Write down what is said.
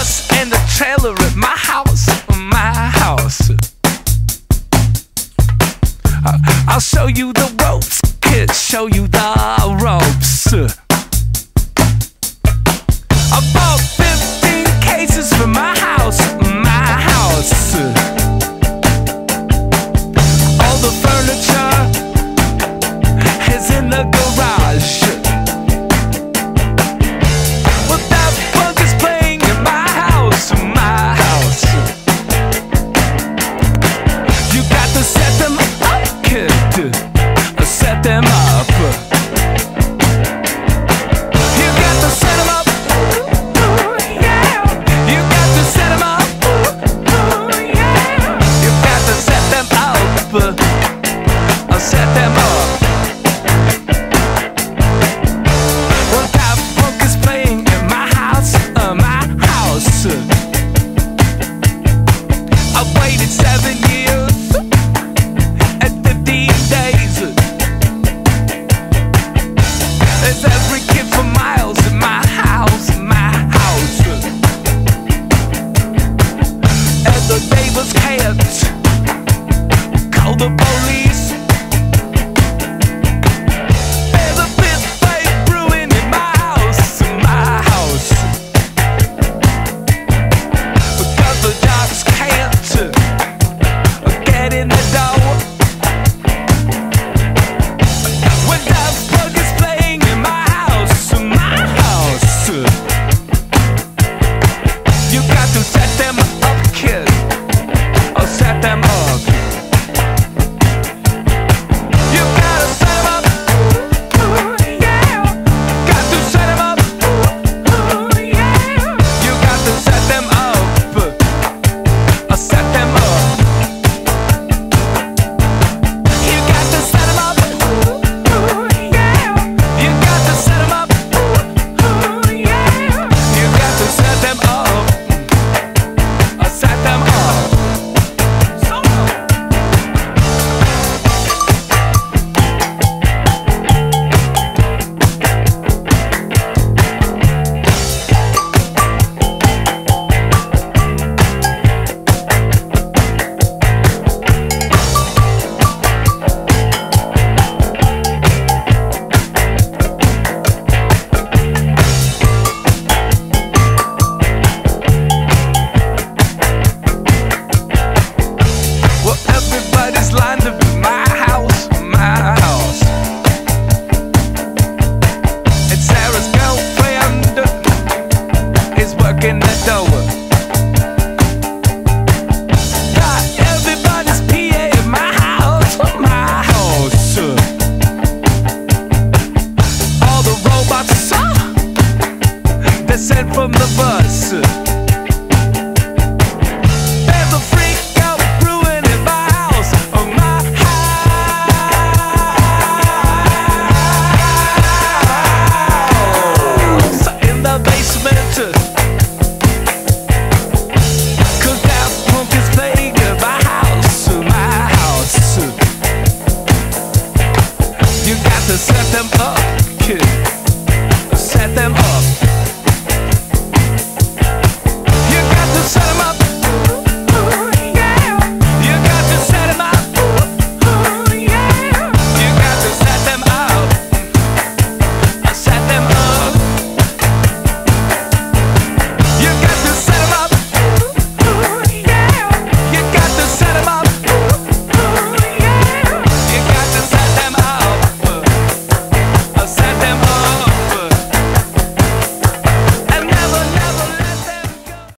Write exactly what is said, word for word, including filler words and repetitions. bus and the trailer at my house, my house. I'll show you the ropes, kid, show you the ropes. I bought fifteen cases for my house, my house. All the furniture is in the garage. Well, that punk is playing in my house, my house. You got to set them up, kid, set them up. Set them up. Well, that punk is playing in my house, uh, my house. I waited seven years and fifteen days. There's every kid for miles in my house, my house. And the neighbors can't call the police. Sent from the bus.